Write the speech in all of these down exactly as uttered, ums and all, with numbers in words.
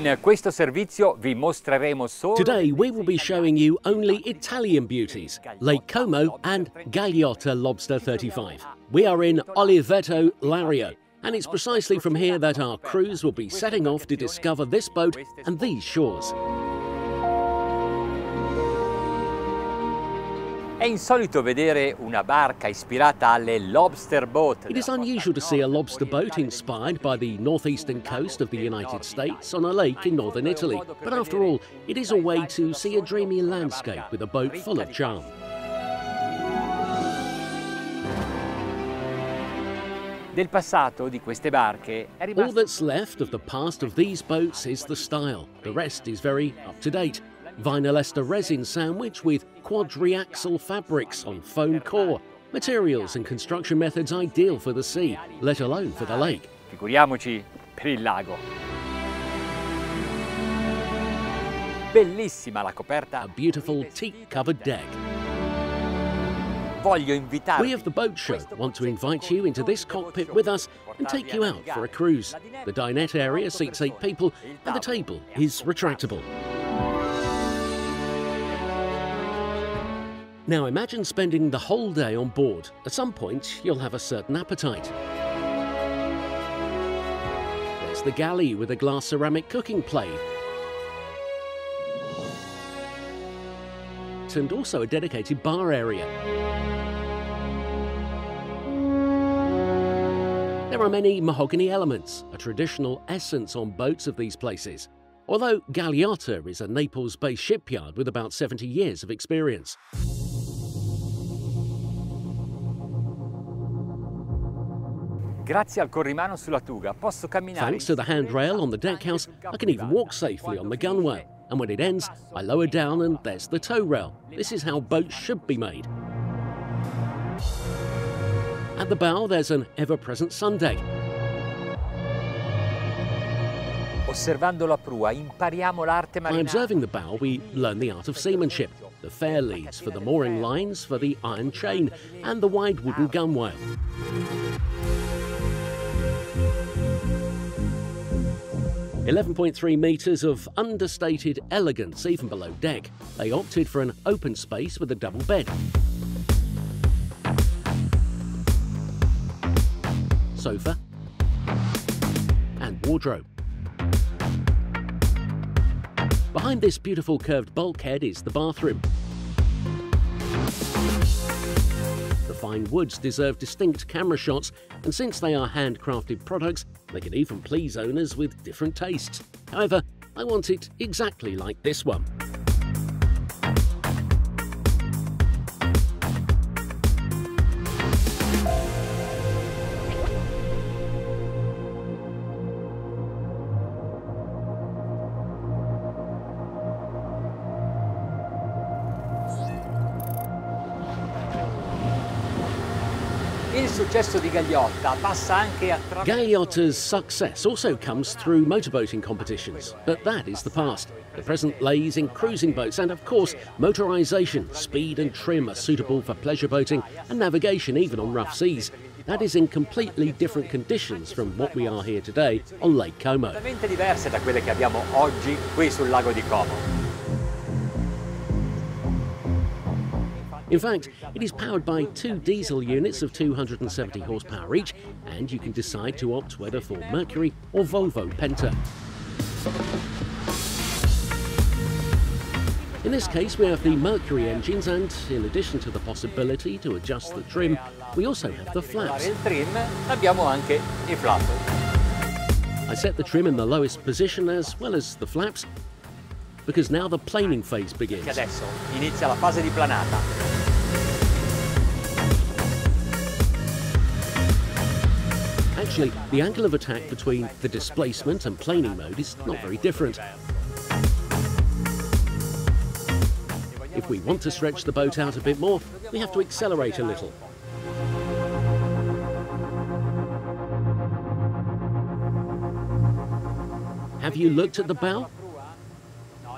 Today we will be showing you only Italian beauties, Lake Como and Gagliotta Lobster thirty-five. We are in Olivetto Lario, and it's precisely from here that our crews will be setting off to discover this boat and these shores. It is unusual to see a lobster boat inspired by the northeastern coast of the United States on a lake in northern Italy. But after all, it is a way to see a dreamy landscape with a boat full of charm. All that's left of the past of these boats is the style. The rest is very up-to-date. Vinylester resin sandwich with quadriaxle fabrics on foam core. Materials and construction methods ideal for the sea, let alone for the lake. Figuriamoci per il lago. Bellissima la coperta. A beautiful teak-covered deck. We of the Boat Show want to invite you into this cockpit with us and take you out for a cruise. The dinette area seats eight people and the table is retractable. Now imagine spending the whole day on board. At some point, you'll have a certain appetite. There's the galley with a glass ceramic cooking plate, and also a dedicated bar area. There are many mahogany elements, a traditional essence on boats of these places. Although Gagliotta is a Naples-based shipyard with about seventy years of experience. Thanks to the handrail on the deckhouse, I can even walk safely on the gunwale. And when it ends, I lower down and there's the tow rail. This is how boats should be made. At the bow, there's an ever-present sun deck. By observing the bow, we learn the art of seamanship. The fair leads for the mooring lines, for the iron chain, and the wide wooden gunwale. eleven point three metres of understated elegance, even below deck. They opted for an open space with a double bed. Sofa and wardrobe. Behind this beautiful curved bulkhead is the bathroom. The fine woods deserve distinct camera shots, and since they are handcrafted products, they can even please owners with different tastes. However, I want it exactly like this one. Gagliotta's success also comes through motorboating competitions, but that is the past. The present lays in cruising boats and, of course, motorization. Speed and trim are suitable for pleasure boating and navigation even on rough seas. That is in completely different conditions from what we are here today on Lake Como. In fact, it is powered by two diesel units of two hundred seventy horsepower each, and you can decide to opt whether for Mercury or Volvo Penta. In this case, we have the Mercury engines, and in addition to the possibility to adjust the trim, we also have the flaps. I set the trim in the lowest position as well as the flaps, because now the planing phase begins. Actually, the angle of attack between the displacement and planing mode is not very different. If we want to stretch the boat out a bit more, we have to accelerate a little. Have you looked at the bow?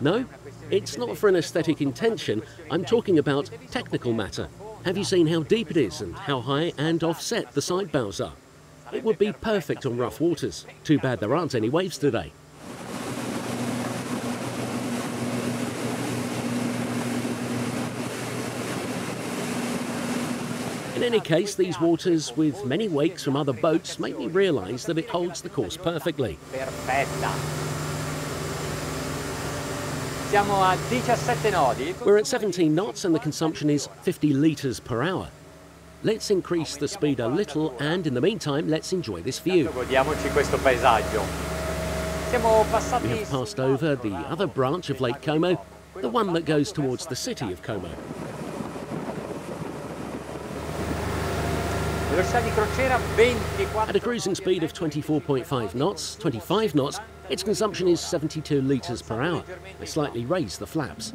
No? It's not for an aesthetic intention. I'm talking about technical matter. Have you seen how deep it is and how high and offset the side bows are? It would be perfect on rough waters. Too bad there aren't any waves today. In any case, these waters, with many wakes from other boats, make me realise that it holds the course perfectly. We're at seventeen knots and the consumption is fifty litres per hour. Let's increase the speed a little and, in the meantime, let's enjoy this view. We have passed over the other branch of Lake Como, the one that goes towards the city of Como. At a cruising speed of twenty-four point five knots, twenty-five knots, its consumption is seventy-two litres per hour. I slightly raise the flaps.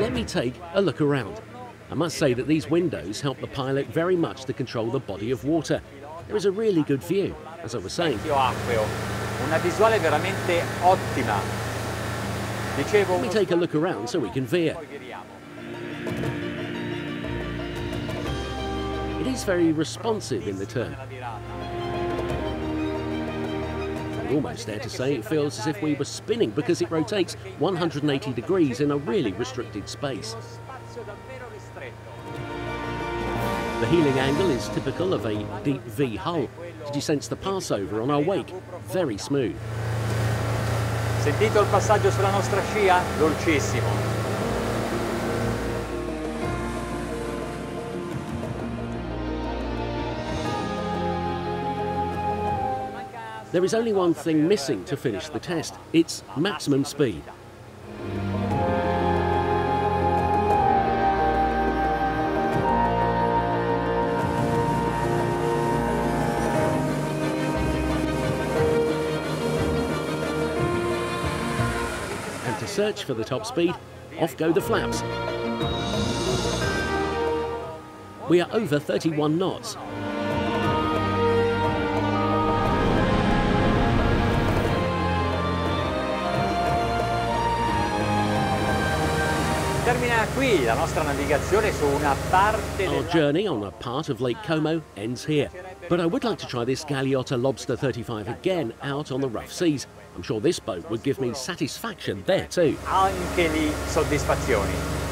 Let me take a look around. I must say that these windows help the pilot very much to control the body of water. There is a really good view, as I was saying. Let me take a look around so we can veer. It is very responsive in the turn. I almost dare to say it feels as if we were spinning because it rotates one hundred eighty degrees in a really restricted space. The heeling angle is typical of a deep V hull. Did you sense the passover on our wake? Very smooth. Sentito il passaggio sulla nostra scia? Dolcissimo. There is only one thing missing to finish the test. It's maximum speed. Search for the top speed, off go the flaps. We are over thirty-one knots. Our journey on a part of Lake Como ends here. But I would like to try this Gagliotta Lobster thirty-five again out on the rough seas. I'm sure this boat would give me satisfaction there too. Anche lì soddisfazioni.